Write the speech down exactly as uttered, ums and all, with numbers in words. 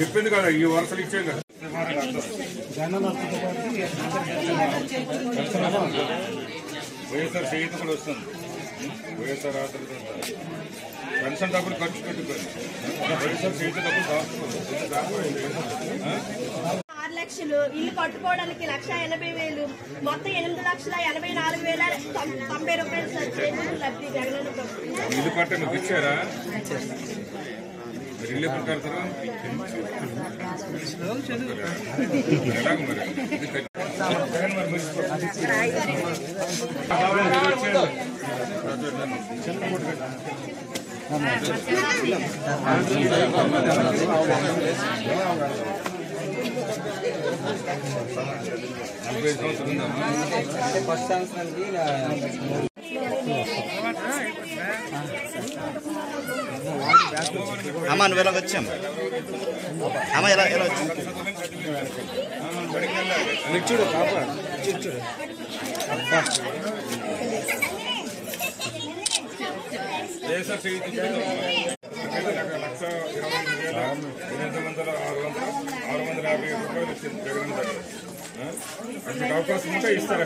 చెప్పింది కదా ఈ వరుసలు ఇచ్చాం కదా వైఎస్ఆర్ చేత కూడా వస్తుంది. వైఎస్ఆర్ ఆస్తులు పెన్షన్ డబ్బులు ఖర్చు పెట్టుకోండి. వైఎస్ఆర్ చేత డబ్బులు దాచుకోవాలి. లక్షలు ఇల్లు కట్టుకోవడానికి లక్ష ఎనభై వేలు మొత్తం ఎనిమిది లక్షల ఎనభై నాలుగు వేల తొంభై రూపాయలు లబ్ధి జగన్ ఇల్లు కట్ట మీకు ఇచ్చారా? మరి ఇల్లు ఎప్పుడు కడతారు? జగన్ మరి మున్సిపల్ అమ్మ నువ్వు ఎలా వచ్చాము? అమ్మ ఎలా ఎలా వచ్చాము? చూడు చూడు చూడు లక్ష ఇరవై వేల ఎనిమిది వందల ఆరు వందల ఆరు వందల యాభై రూపాయలు వచ్చింది జగన్ దగ్గర. అక్కడ అవకాశం ఉంటే ఇస్తారా?